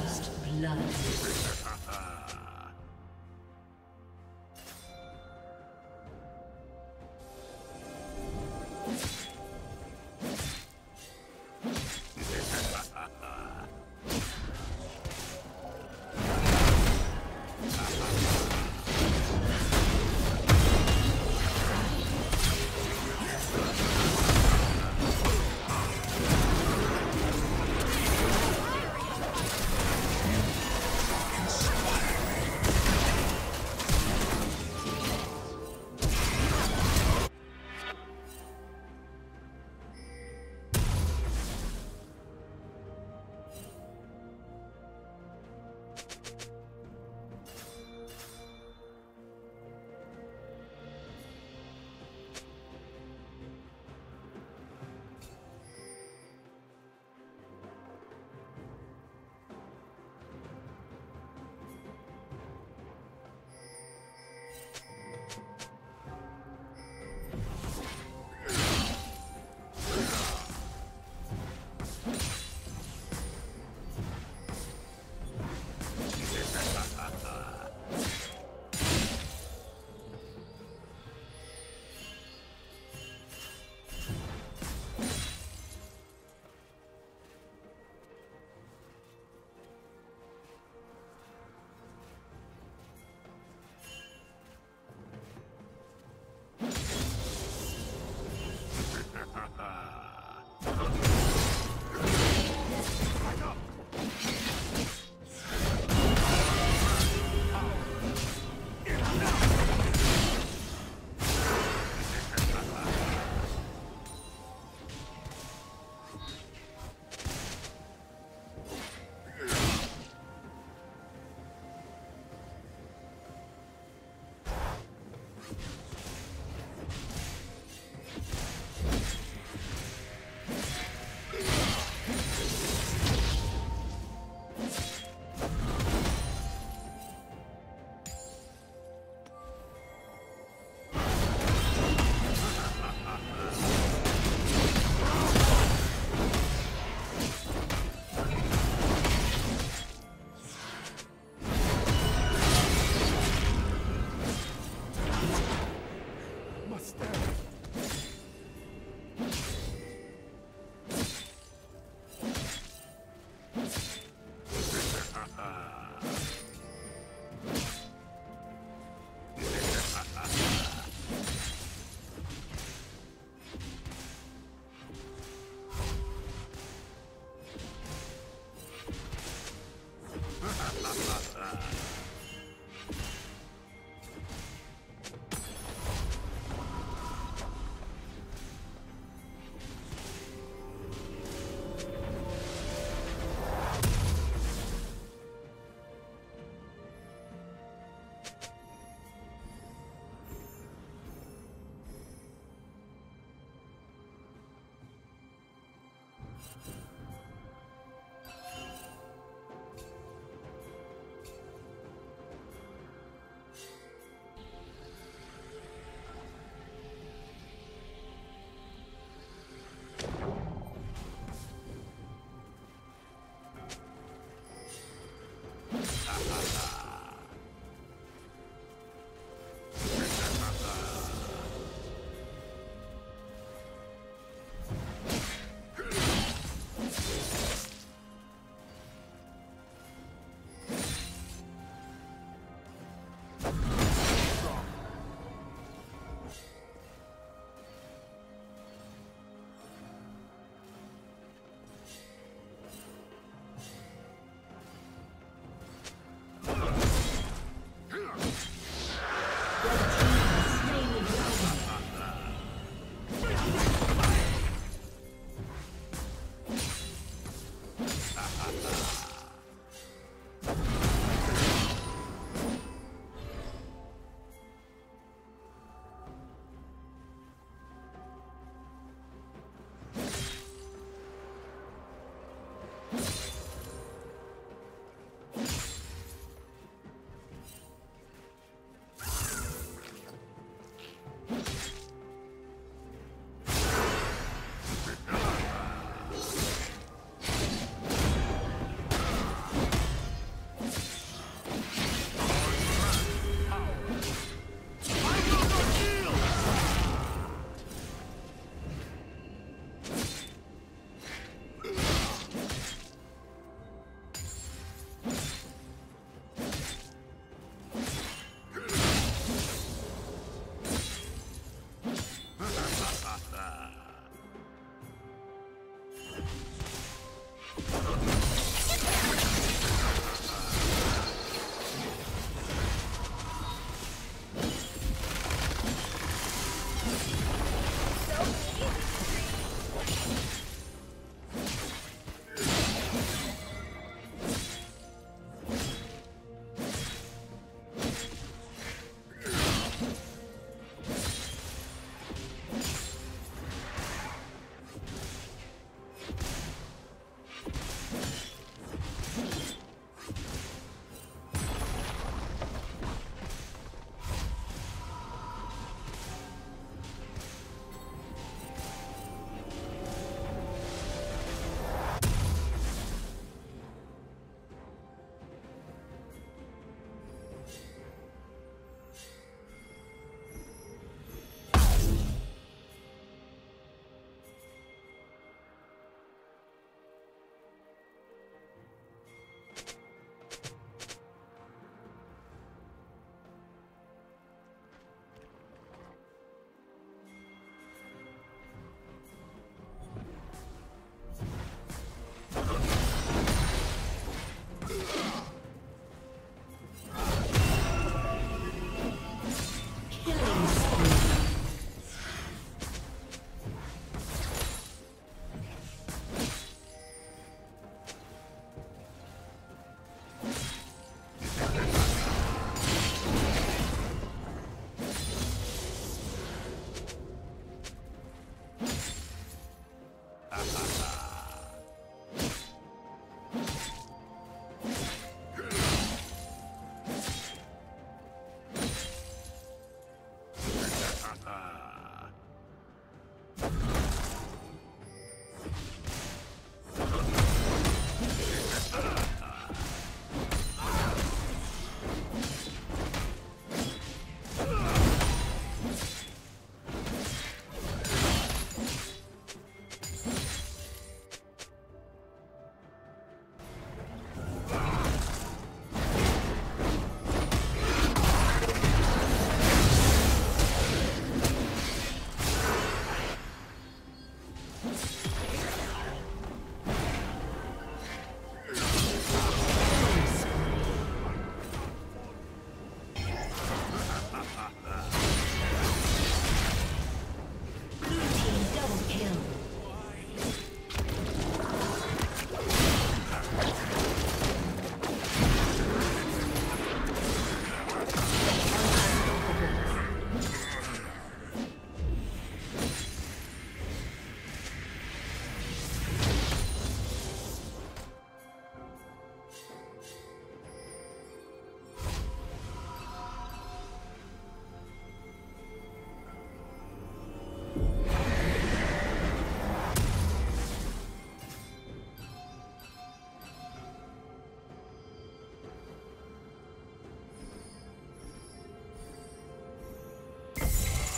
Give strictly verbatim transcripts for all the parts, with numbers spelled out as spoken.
First blood.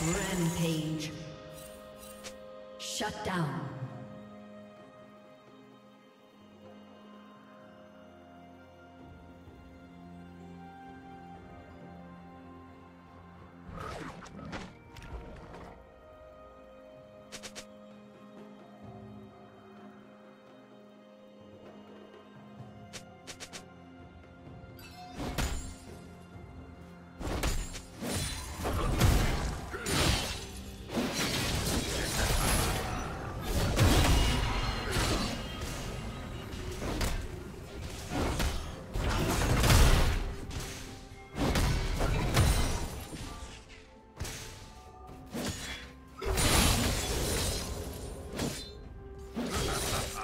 Rampage. Shut down.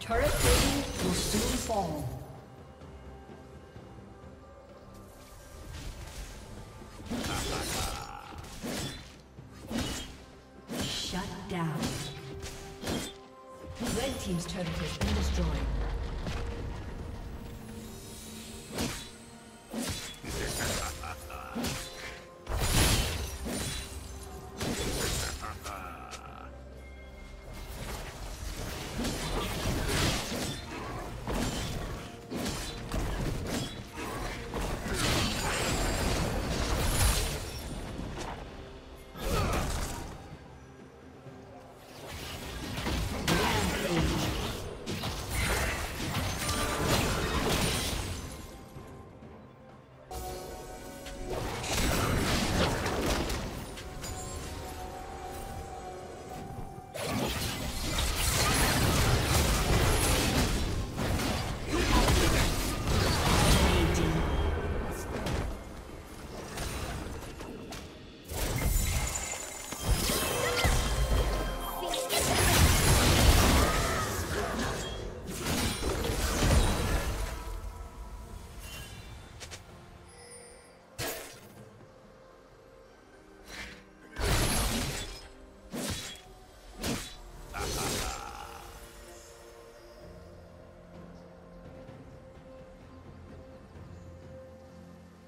Turret rating will soon fall. Team's turret has been destroyed.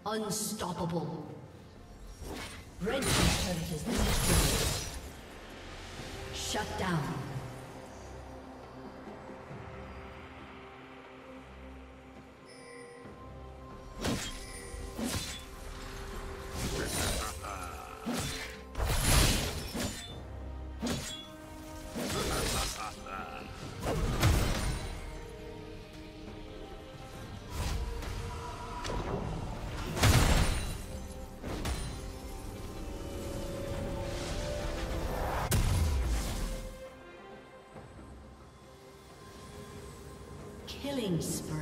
Unstoppable. Red team's turret has been destroyed. Shut down. Killing spree.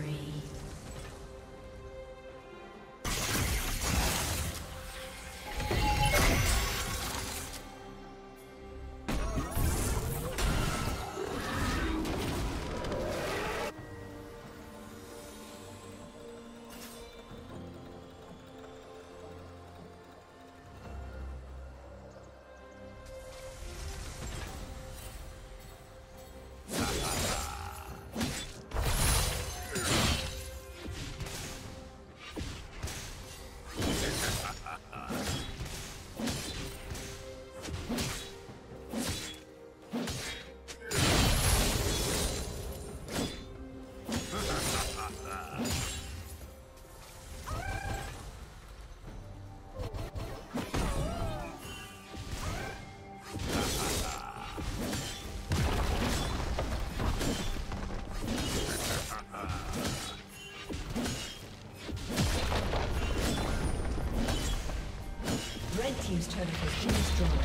Team's turret has been destroyed.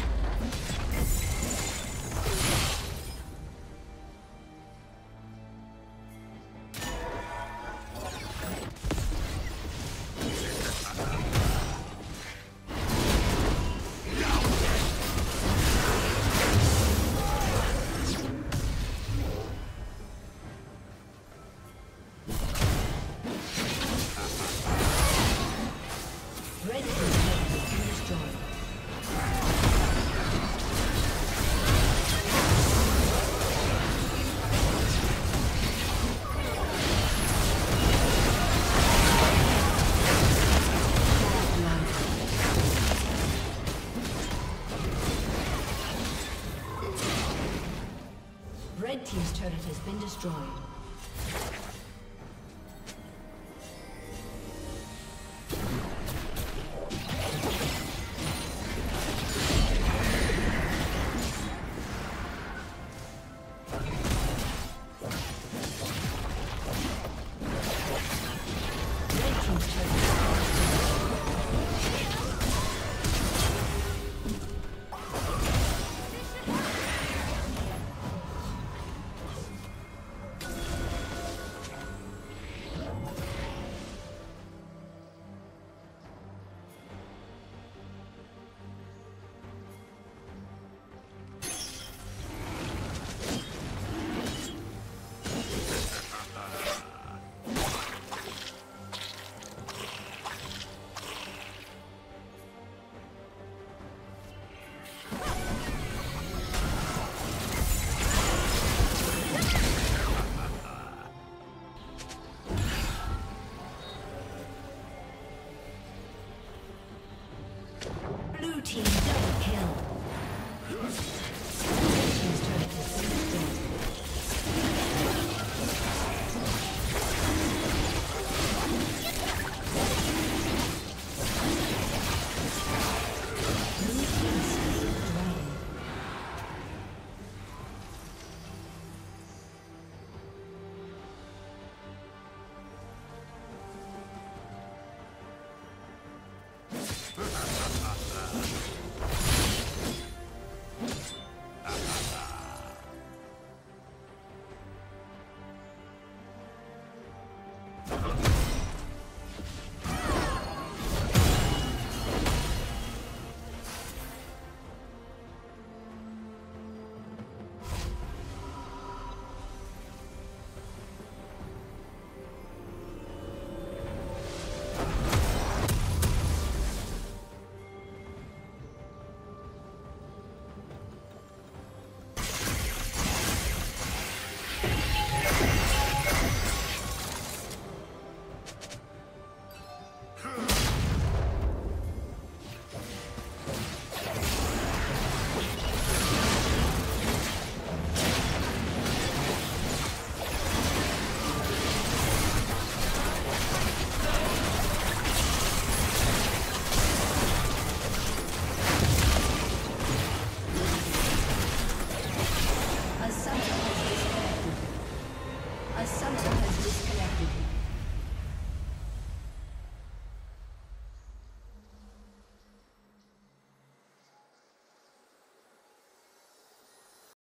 Team's turret has been destroyed. Team double kill. Team's turret has been destroyed.